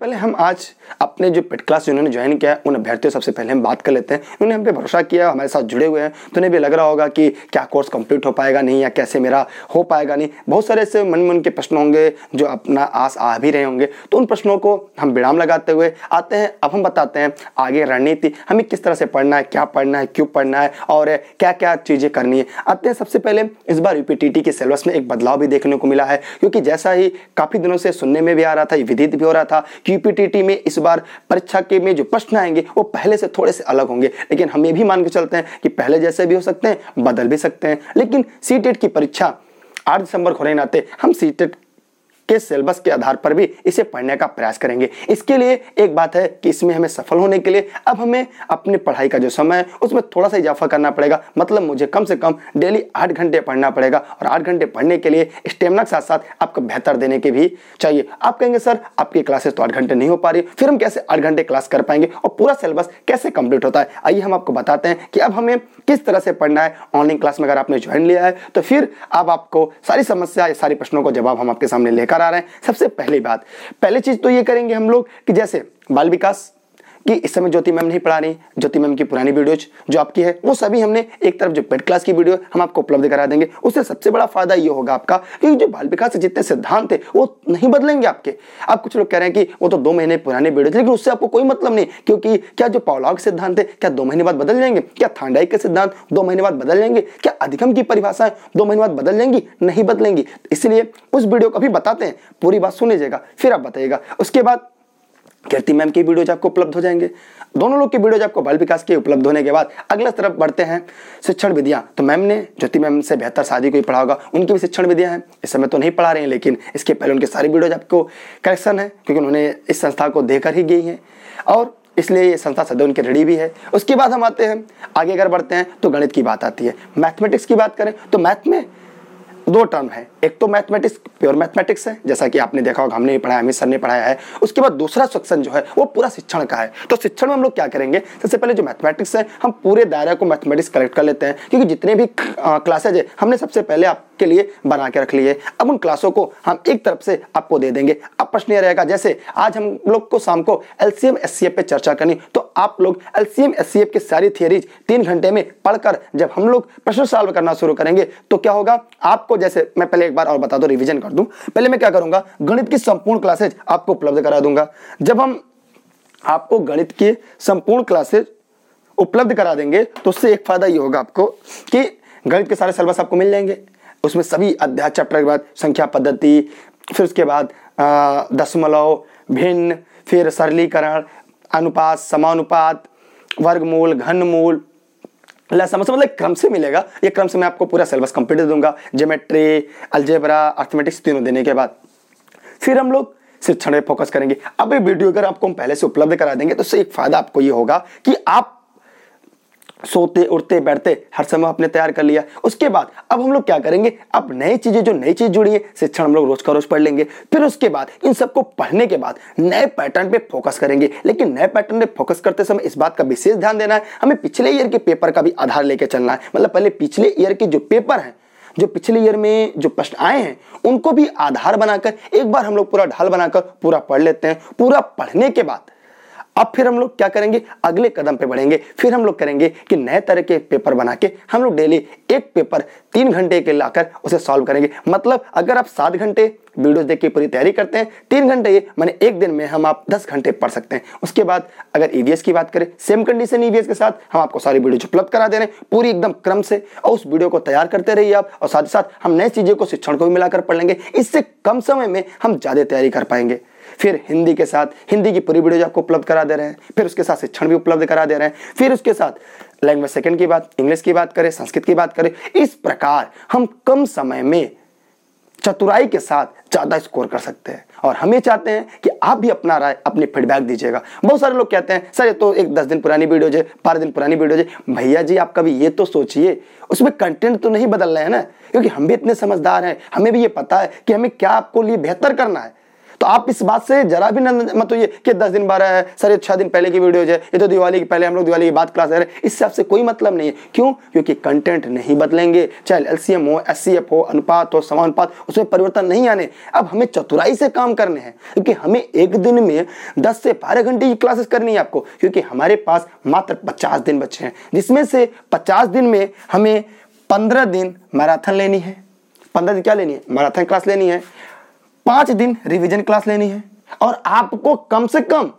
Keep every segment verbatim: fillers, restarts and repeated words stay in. पहले हम आज अपने जो पिट क्लास जिन्होंने ज्वाइन किया है उन अभ्यर्थियों सबसे पहले हम बात कर लेते हैं। उन्होंने हम पे भरोसा किया, हमारे साथ जुड़े हुए हैं, तो उन्हें भी लग रहा होगा कि क्या कोर्स कंप्लीट हो पाएगा नहीं या कैसे मेरा हो पाएगा नहीं। बहुत सारे ऐसे मन मन के प्रश्न होंगे जो अपना आस आ भी रहे होंगे, तो उन प्रश्नों को हम विराम लगाते हुए आते हैं। अब हम बताते हैं आगे रणनीति, हमें किस तरह से पढ़ना है, क्या पढ़ना है, क्यों पढ़ना है और क्या क्या चीज़ें करनी है। आते हैं सबसे पहले, इस बार यूपीटीटी के सिलेबस में एक बदलाव भी देखने को मिला है, क्योंकि जैसा ही काफ़ी दिनों से सुनने में भी आ रहा था, विदित भी हो रहा था, यूपीटीटी में इस बार परीक्षा के में जो प्रश्न आएंगे वो पहले से थोड़े से अलग होंगे। लेकिन हम ये भी मान के चलते हैं कि पहले जैसे भी हो सकते हैं, बदल भी सकते हैं। लेकिन सीटेट की परीक्षा आठ दिसंबर को होने के नाते हम सीटेट के सिलेबस के आधार पर भी इसे पढ़ने का प्रयास करेंगे। इसके लिए एक बात है कि इसमें हमें सफल होने के लिए अब हमें अपनी पढ़ाई का जो समय है उसमें थोड़ा सा इजाफा करना पड़ेगा। मतलब मुझे कम से कम डेली आठ घंटे पढ़ना पड़ेगा, और आठ घंटे पढ़ने के लिए स्टेमिना के साथ साथ आपको बेहतर देने के भी चाहिए। आप कहेंगे सर आपकी क्लासेस तो आठ घंटे नहीं हो पा रही, फिर हम कैसे आठ घंटे क्लास कर पाएंगे और पूरा सिलेबस कैसे कंप्लीट होता है। आइए हम आपको बताते हैं कि अब हमें किस तरह से पढ़ना है। ऑनलाइन क्लास में अगर आपने ज्वाइन लिया है तो फिर अब आपको सारी समस्या, सारे प्रश्नों का जवाब हम आपके सामने लेकर आ रहे हैं। सबसे पहली बात, पहली चीज तो ये करेंगे हम लोग कि जैसे बाल विकास कि इस समय ज्योति मैम नहीं पढ़ा रही, ज्योति मैम की पुरानी वीडियोज जो आपकी है वो सभी हमने एक तरफ जो पेड क्लास की वीडियो हम आपको उपलब्ध करा देंगे। उससे सबसे बड़ा फायदा ये होगा आपका कि जो बाल विकास से जितने सिद्धांत है वो नहीं बदलेंगे आपके। आप कुछ लोग कह रहे हैं कि वो तो दो महीने पुराने वीडियो, लेकिन उससे आपको कोई मतलब नहीं, क्योंकि क्या जो पावलॉव के सिद्धांत है क्या दो महीने बाद बदल जाएंगे, क्या थांडाई के सिद्धांत दो महीने बाद बदल जाएंगे, क्या अधिगम की परिभाषाएं दो महीने बाद बदल जाएंगी, नहीं बदलेंगी। इसलिए उस वीडियो को भी बताते हैं, पूरी बात सुन लीजिएगा फिर आप बताइएगा। उसके बाद कीर्ति मैम की वीडियोज आपको उपलब्ध हो जाएंगे, दोनों लोग की वीडियोज आपको बाल विकास के उपलब्ध होने के बाद अगला तरफ बढ़ते हैं शिक्षण विधियाँ। तो मैम ने ज्योति मैम से बेहतर शादी को ही पढ़ा होगा, उनकी भी शिक्षण विधियाँ हैं, इस समय तो नहीं पढ़ा रहे हैं, लेकिन इसके पहले उनके सारी वीडियोज आपको करेक्शन है, क्योंकि उन्होंने इस संस्था को देकर ही गई हैं और इसलिए ये संस्था सदैव उनके रेडी भी है। उसके बाद हम आते हैं आगे अगर बढ़ते हैं तो गणित की बात आती है। मैथमेटिक्स की बात करें तो मैथ में दो टर्म है, एक तो मैथमेटिक्स प्योर मैथमेटिक्स है, जैसा कि आपने देखा होगा हमने भी पढ़ाया, अमित सर ने पढ़ाया है। उसके बाद दूसरा सेक्शन जो है वो पूरा शिक्षण का है। तो शिक्षण में हम लोग क्या करेंगे, सबसे पहले जो मैथमेटिक्स है हम पूरे दायरे को मैथमेटिक्स कलेक्ट कर लेते हैं, क्योंकि जितने भी क्लासेज है हमने सबसे पहले आपके लिए बना के रख लिए। अब उन क्लासों को हम एक तरफ से आपको दे देंगे। अब प्रश्न यह रहेगा, जैसे आज हम लोग को शाम को L C M S C F पे चर्चा करनी, तो आप लोग L C M S C F की सारी थियरीज तीन घंटे में पढ़कर जब हम लोग प्रश्न सॉल्व करना शुरू करेंगे तो क्या होगा आपको, जैसे मैं पहले एक बार और बता दूं, रिवीजन कर दूं, पहले मैं क्या करूंगा, गणित की संपूर्ण क्लासेज आपको उपलब्ध करा दूंगा। जब हम आपको गणित की संपूर्ण क्लासेज उपलब्ध करा देंगे तो उससे एक फायदा ये होगा आपको कि गणित के सारे सिलेबस आपको मिल जाएंगे, उसमें सभी अध्याय चैप्टर के बाद संख्या पद्धति, फिर उसके बाद दशमलव, भिन्न, फिर सरलीकरण, अनुपात, समानुपात, वर्गमूल, घनमूल, लहसम, मतलब क्रम से मिलेगा। ये क्रम से मैं आपको पूरा सिलेबस कंप्लीट दूंगा, ज्योमेट्री, अलजेब्रा, अर्थमेटिक्स तीनों देने के बाद फिर हम लोग शिक्षण पे फोकस करेंगे। अब ये वीडियो अगर आपको हम पहले से उपलब्ध करा देंगे तो इससे एक फायदा आपको ये होगा कि आप सोते उठते बैठते हर समय आपने तैयार कर लिया। उसके बाद अब हम लोग क्या करेंगे, अब नई चीज़ें जो नई चीज़ जुड़ी है शिक्षण हम लोग रोज का रोज पढ़ लेंगे। फिर उसके बाद इन सबको पढ़ने के बाद नए पैटर्न पे फोकस करेंगे। लेकिन नए पैटर्न पे फोकस करते समय इस बात का विशेष ध्यान देना है, हमें पिछले ईयर के पेपर का भी आधार लेके चलना है। मतलब पहले पिछले ईयर के जो पेपर हैं, जो पिछले ईयर में जो प्रश्न आए हैं, उनको भी आधार बनाकर एक बार हम लोग पूरा ढाल बनाकर पूरा पढ़ लेते हैं। पूरा पढ़ने के बाद अब फिर हम लोग क्या करेंगे, अगले कदम पे बढ़ेंगे। फिर हम लोग करेंगे कि नए तरह के पेपर बना के हम लोग डेली एक पेपर तीन घंटे के लाकर उसे सॉल्व करेंगे। मतलब अगर आप सात घंटे वीडियोस देख के पूरी तैयारी करते हैं, तीन घंटे ये मैंने एक दिन में हम आप दस घंटे पढ़ सकते हैं। उसके बाद अगर ईवीएस की बात करें, सेम कंडीशन ईवीएस के साथ हम आपको सारी वीडियोज उपलब्ध करा दे रहे हैं, पूरी एकदम क्रम से, और उस वीडियो को तैयार करते रहिए आप। और साथ ही साथ हम नई चीज़ों को, शिक्षण को भी मिलाकर पढ़ लेंगे, इससे कम समय में हम ज़्यादा तैयारी कर पाएंगे। फिर हिंदी के साथ हिंदी की पूरी वीडियोज आपको उपलब्ध करा दे रहे हैं, फिर उसके साथ शिक्षण भी उपलब्ध करा दे रहे हैं। फिर उसके साथ लैंग्वेज सेकंड की बात, इंग्लिश की बात करें, संस्कृत की बात करें, इस प्रकार हम कम समय में चतुराई के साथ ज़्यादा स्कोर कर सकते हैं। और हम ये चाहते हैं कि आप भी अपना राय, अपने फीडबैक दीजिएगा। बहुत सारे लोग कहते हैं सर ये तो एक दस दिन पुरानी वीडियोज है, बारह दिन पुरानी वीडियोज है। भैया जी आप कभी ये तो सोचिए उसमें कंटेंट तो नहीं बदल रहे हैं ना, क्योंकि हम भी इतने समझदार हैं, हमें भी ये पता है कि हमें क्या आपको लिए बेहतर करना है। तो आप इस बात से जरा भी मत होइए कि दस दिन बारह है सर, ये छह दिन पहले की वीडियोज है, ये तो दिवाली के पहले हम लोग दिवाली के बाद क्लास है, इससे आपसे कोई मतलब नहीं है। क्यों? क्योंकि कंटेंट नहीं बदलेंगे, चाहे एलसीएम हो, एससीएफ हो, अनुपात हो, समानुपात, उसमें परिवर्तन नहीं आने। अब हमें चतुराई से काम करने हैं क्योंकि हमें एक दिन में दस से बारह घंटे की क्लासेस करनी है आपको, क्योंकि हमारे पास मात्र पचास दिन बचे हैं, जिसमें से पचास दिन में हमें पंद्रह दिन मैराथन लेनी है। पंद्रह दिन क्या लेनी है? मैराथन क्लास लेनी है। पांच दिन रिवीजन क्लास लेनी है और आपको कम से कम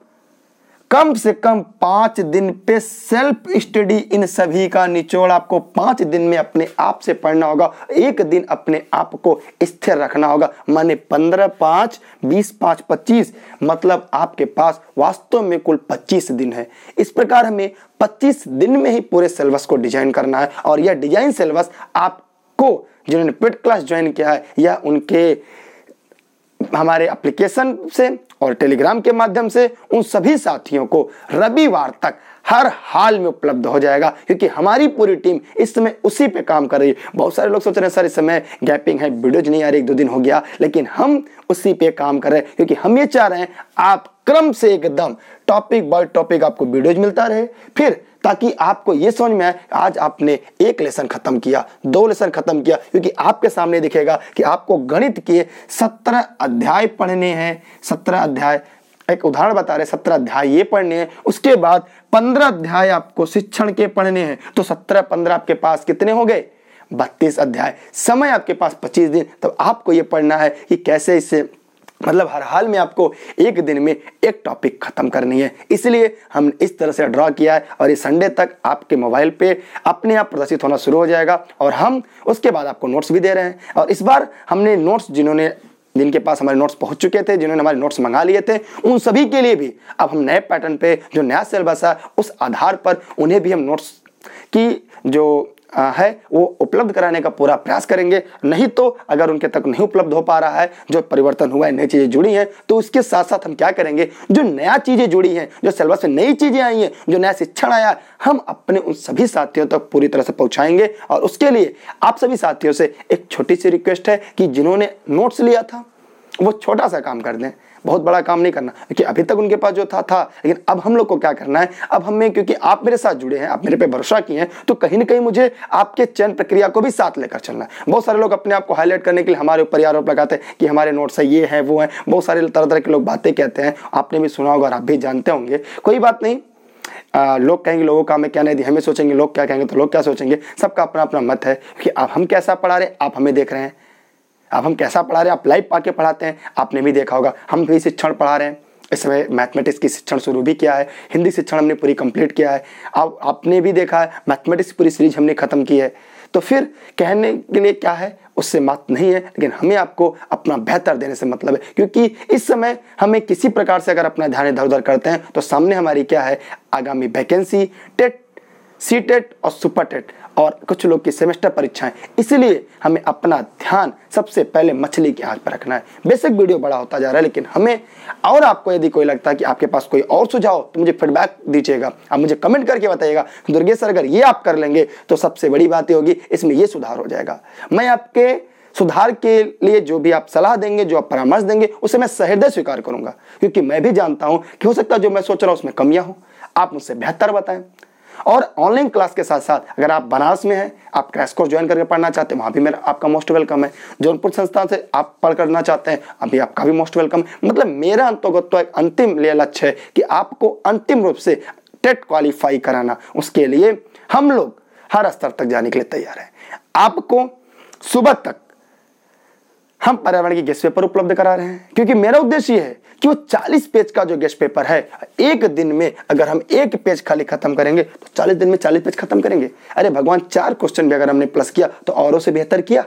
कम से कम पांच दिन पे सेल्फ स्टडी, इन सभी का निचोड़ आपको पांच दिन में अपने आप से पढ़ना होगा। एक दिन अपने आप को स्थिर रखना होगा, माने पंद्रह पाँच बीस पाँच पच्चीस, मतलब आपके पास वास्तव में कुल पच्चीस दिन है। इस प्रकार हमें पच्चीस दिन में ही पूरे सिलेबस को डिजाइन करना है और यह डिजाइन सिलेबस आपको जिन्होंने पेड क्लास ज्वाइन किया है या उनके हमारे एप्लीकेशन से और टेलीग्राम के माध्यम से उन सभी साथियों को रविवार तक हर हाल में उपलब्ध हो जाएगा, क्योंकि हमारी पूरी टीम इस समय उसी पे काम कर रही है। बहुत सारे लोग सोच रहे हैं सर इस समय गैपिंग है, वीडियोज नहीं आ रही, एक दो दिन हो गया, लेकिन हम उसी पे काम कर रहे हैं क्योंकि हम ये चाह रहे हैं आप क्रम से एकदम टॉपिक बाय टॉपिक आपको वीडियोज मिलता रहे, फिर ताकि आपको ये समझ में आए आज आपने एक लेसन खत्म किया, दो लेसन खत्म किया, क्योंकि आपके सामने दिखेगा कि आपको गणित के सत्रह अध्याय पढ़ने हैं। सत्रह अध्याय, एक उदाहरण बता रहे, सत्रह अध्याय ये पढ़ने हैं, उसके बाद पंद्रह अध्याय आपको शिक्षण के पढ़ने हैं, तो सत्रह पंद्रह आपके पास कितने हो गए? बत्तीस अध्याय। समय आपके पास पच्चीस दिन, तब आपको ये पढ़ना है कि कैसे इसे मतलब हर हाल में आपको एक दिन में एक टॉपिक खत्म करनी है। इसलिए हम इस तरह से ड्रॉ किया है और ये संडे तक आपके मोबाइल पे अपने आप प्रदर्शित होना शुरू हो जाएगा और हम उसके बाद आपको नोट्स भी दे रहे हैं। और इस बार हमने नोट्स जिन्होंने जिनके पास हमारे नोट्स पहुंच चुके थे, जिन्होंने हमारे नोट्स मंगा लिए थे, उन सभी के लिए भी अब हम नए पैटर्न पे जो नया सिलेबस है उस आधार पर उन्हें भी हम नोट्स की जो है वो उपलब्ध कराने का पूरा प्रयास करेंगे। नहीं तो अगर उनके तक नहीं उपलब्ध हो पा रहा है, जो परिवर्तन हुआ है, नई चीज़ें जुड़ी हैं, तो उसके साथ साथ हम क्या करेंगे, जो नया चीज़ें जुड़ी हैं, जो सिलेबस में नई चीज़ें आई हैं, जो नया शिक्षण आया, हम अपने उन सभी साथियों तक पूरी तरह से पहुँचाएंगे। और उसके लिए आप सभी साथियों से एक छोटी सी रिक्वेस्ट है कि जिन्होंने नोट्स लिया था वो छोटा सा काम कर दें, बहुत बड़ा काम नहीं करना, क्योंकि अभी तक उनके पास जो था था लेकिन अब हम लोग को क्या करना है, अब हमें, क्योंकि आप मेरे साथ जुड़े हैं, आप मेरे पे भरोसा किए हैं, तो कहीं ना कहीं मुझे आपके चयन प्रक्रिया को भी साथ लेकर चलना है। बहुत सारे लोग अपने आप को हाईलाइट करने के लिए हमारे ऊपर आरोप लगाते हैं कि हमारे नोट्स है, ये है, वो है, बहुत सारे तरह तरह के लोग बातें कहते हैं, आपने भी सुना होगा और आप भी जानते होंगे। कोई बात नहीं, आ, लोग कहेंगे, लोगों का हमें क्या नहीं दिया, हमें सोचेंगे लोग क्या कहेंगे, तो लोग क्या सोचेंगे, सबका अपना अपना मत है कि आप हम कैसा पढ़ा रहे, आप हमें देख रहे हैं, अब हम कैसा पढ़ा रहे हैं, आप लाइव पाके पढ़ाते हैं, आपने भी देखा होगा हम भी शिक्षण पढ़ा रहे हैं। इस समय मैथमेटिक्स की शिक्षण शुरू भी किया है, हिंदी शिक्षण हमने पूरी कंप्लीट किया है, आप आपने भी देखा है, मैथमेटिक्स पूरी सीरीज हमने ख़त्म की है। तो फिर कहने के लिए क्या है, उससे मत नहीं है, लेकिन हमें आपको अपना बेहतर देने से मतलब है, क्योंकि इस समय हमें किसी प्रकार से अगर अपना ध्यान इधर उधर करते हैं तो सामने हमारी क्या है, आगामी वैकेंसी, टेट, सीटेट और सुपरटेट और कुछ लोग की सेमेस्टर परीक्षाएं। इसलिए हमें अपना ध्यान सबसे पहले मछली के हाथ पर रखना है। बेसिक वीडियो बड़ा होता जा रहा है, लेकिन हमें और आपको यदि कोई लगता है कि आपके पास कोई और सुझाव, तो मुझे फीडबैक दीजिएगा, आप मुझे कमेंट करके बताइएगा दुर्गेश सर अगर ये आप कर लेंगे तो सबसे बड़ी बात होगी, इसमें ये सुधार हो जाएगा। मैं आपके सुधार के लिए जो भी आप सलाह देंगे, जो आप परामर्श देंगे, उसे मैं सहृदय स्वीकार करूँगा, क्योंकि मैं भी जानता हूँ कि हो सकता है जो मैं सोच रहा हूँ उसमें कमियाँ हों। आप मुझसे बेहतर बताएं। और ऑनलाइन क्लास के साथ साथ अगर आप बनारस में हैं, आप क्रैश कोर्स ज्वाइन करके पढ़ना चाहते हैं, वहाँ भी मेरा आपका मोस्ट वेलकम है। जौनपुर संस्थान से आप पढ़ करना चाहते हैं, अभी आपका भी मोस्ट वेलकम। मतलब मेरा अंतोगत एक अंतिम लक्ष्य है कि आपको अंतिम रूप से टेट क्वालिफाई कराना। उसके लिए हम लोग हर स्तर तक जाने के लिए तैयार हैं। आपको सुबह तक हम पर्यावरण के गेस्ट पेपर उपलब्ध करा रहे हैं, क्योंकि मेरा उद्देश्य ये है कि वो चालीस पेज का जो गेस्ट पेपर है, एक दिन में अगर हम एक पेज खाली खत्म करेंगे तो चालीस दिन में चालीस पेज खत्म करेंगे। अरे भगवान, चार क्वेश्चन भी अगर हमने प्लस किया तो औरों से बेहतर किया,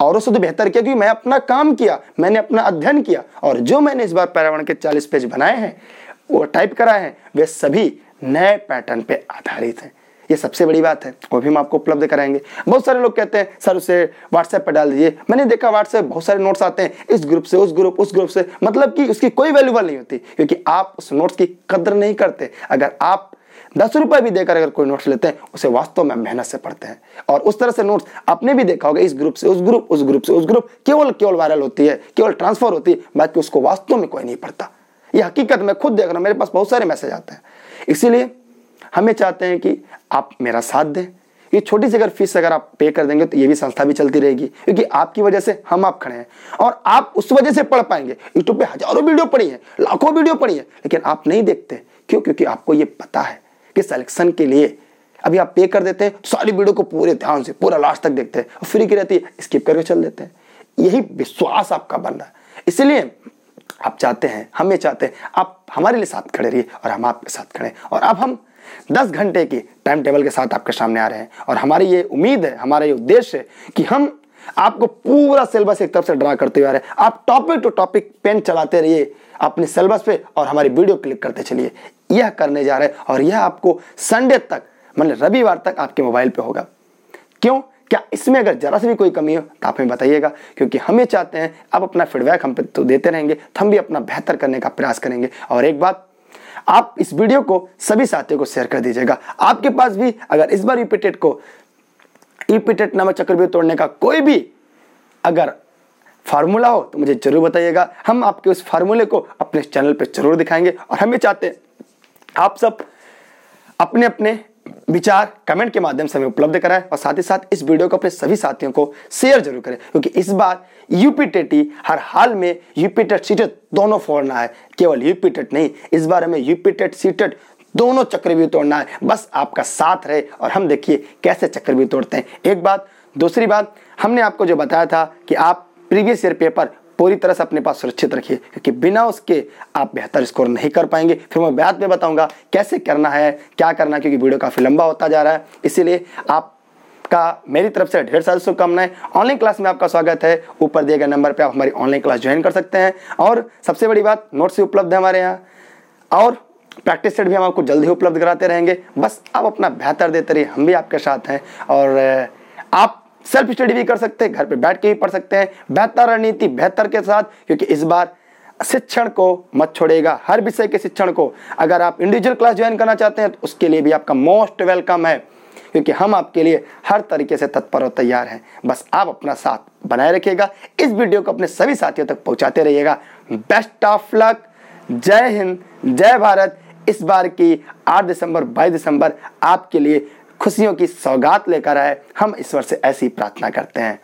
औरों से तो बेहतर किया, क्योंकि मैं अपना काम किया, मैंने अपना अध्ययन किया। और जो मैंने इस बार पर्यावरण के चालीस पेज बनाए हैं, वो टाइप कराए हैं, वे सभी नए पैटर्न पर आधारित हैं। ये सबसे बड़ी बात है, वो भी हम आपको उपलब्ध कराएंगे। बहुत सारे लोग कहते हैं सर उसे व्हाट्सएप पर डाल दीजिए, मैंने देखा व्हाट्सएप बहुत सारे नोट्स आते हैं, इस ग्रुप से उस ग्रुप उस ग्रुप से, मतलब कि उसकी कोई वैल्यूबल नहीं होती, क्योंकि आप उस नोट्स की कदर नहीं करते। अगर आप दस रुपए भी देकर अगर कोई नोट्स लेते हैं उसे वास्तव में मेहनत से पढ़ते हैं। और उस तरह से नोट्स आपने भी देखा होगा, इस ग्रुप से उस ग्रुप, उस ग्रुप से उस ग्रुप, केवल केवल वायरल होती है, केवल ट्रांसफर होती है, बाकी उसको वास्तव में कोई नहीं पढ़ता। यह हकीकत मैं खुद देख रहा हूँ, मेरे पास बहुत सारे मैसेज आते हैं। इसीलिए हमें चाहते हैं कि आप मेरा साथ दें। ये छोटी सी अगर फीस अगर आप पे कर देंगे तो ये भी संस्था भी चलती रहेगी, क्योंकि आपकी वजह से हम आप खड़े हैं और आप उस वजह से पढ़ पाएंगे। यूट्यूब पे हजारों वीडियो पड़ी है, लाखों वीडियो पड़ी है, लेकिन आप नहीं देखते। क्यों? क्योंकि आपको ये पता है कि सिलेक्शन के लिए अभी आप पे कर देते हैं, सारी वीडियो को पूरे ध्यान से पूरा लास्ट तक देखते हैं, और फ्री की रहती है स्किप करके चल देते हैं। यही विश्वास आपका बन रहा है, इसलिए आप चाहते हैं, हमें चाहते हैं आप हमारे लिए साथ खड़े रहिए और हम आपके साथ खड़े। और अब हम दस घंटे की टाइम टेबल के साथ आपके सामने आ रहे हैं, और हमारी ये उम्मीद है, हमारा ये उद्देश्य है कि हम आपको पूरा सिलेबस एक तरफ से ड्रा करते हुए आ रहे हैं। आप टॉपिक टू टॉपिक पेन चलाते रहिए अपने सिलेबस पे और हमारी वीडियो क्लिक करते चलिए। यह करने जा रहे हैं, और यह आपको संडे तक मतलब रविवार तक आपके मोबाइल पे होगा। क्यों? क्या इसमें अगर जरा सी भी कोई कमी हो तो आप हमें बताइएगा, क्योंकि हमें चाहते हैं आप अपना फीडबैक हम पे तो देते रहेंगे, तो हम भी अपना बेहतर करने का प्रयास करेंगे। और एक बात, आप इस वीडियो को सभी साथियों को शेयर कर दीजिएगा। आपके पास भी अगर इस बार यूपीटेट को यूपीटेट नामक चक्रव्यूह तोड़ने का कोई भी अगर फार्मूला हो तो मुझे जरूर बताइएगा, हम आपके उस फार्मूले को अपने चैनल पर जरूर दिखाएंगे। और हमें चाहते हैं आप सब अपने अपने विचार कमेंट के माध्यम से हमें उपलब्ध कराएं, और साथ ही साथ इस वीडियो को अपने सभी साथियों को शेयर जरूर करें, क्योंकि इस बार यूपीटेट हर हाल में यूपीटेट सीटेट दोनों फोड़ना है, केवल यूपीटेट नहीं। इस बार हमें यूपीटेट सीटेट दोनों चक्रव्यूह तोड़ना है। बस आपका साथ रहे और हम देखिए कैसे चक्रव्यूह तोड़ते हैं। एक बात, दूसरी बात, हमने आपको जो बताया था कि आप प्रीवियस ईयर पेपर पूरी तरह से अपने पास सुरक्षित रखिए, क्योंकि बिना उसके आप बेहतर स्कोर नहीं कर पाएंगे। फिर मैं बाद में बताऊंगा कैसे करना है, क्या करना है, क्योंकि वीडियो काफ़ी लंबा होता जा रहा है। इसीलिए आपका मेरी तरफ से ढेर सारी शुभकामनाएं। ऑनलाइन क्लास में आपका स्वागत है। ऊपर दिए गए नंबर पर आप हमारी ऑनलाइन क्लास ज्वाइन कर सकते हैं, और सबसे बड़ी बात, नोट्स भी उपलब्ध है हमारे यहाँ, और प्रैक्टिस सेट भी हम आपको जल्द ही उपलब्ध कराते रहेंगे। बस आप अपना बेहतर देते रहिए, हम भी आपके साथ हैं। और आप सेल्फ स्टडी भी कर सकते हैं, घर पे बैठ के भी पढ़ सकते हैं, बेहतर रणनीति बेहतर के साथ, क्योंकि इस बार शिक्षण को मत छोड़ेगा, हर विषय के शिक्षण को। अगर आप इंडिविजुअल क्लास ज्वाइन करना चाहते हैं तो उसके लिए भी आपका मोस्ट वेलकम है, क्योंकि हम आपके लिए हर तरीके से तत्पर और तैयार हैं। बस आप अपना साथ बनाए रखिएगा, इस वीडियो को अपने सभी साथियों तक पहुँचाते रहिएगा। बेस्ट ऑफ लक, जय हिंद, जय भारत। इस बार की आठ दिसंबर बाईस दिसंबर आपके लिए खुशियों की सौगात लेकर आए, हम ईश्वर से ऐसी प्रार्थना करते हैं।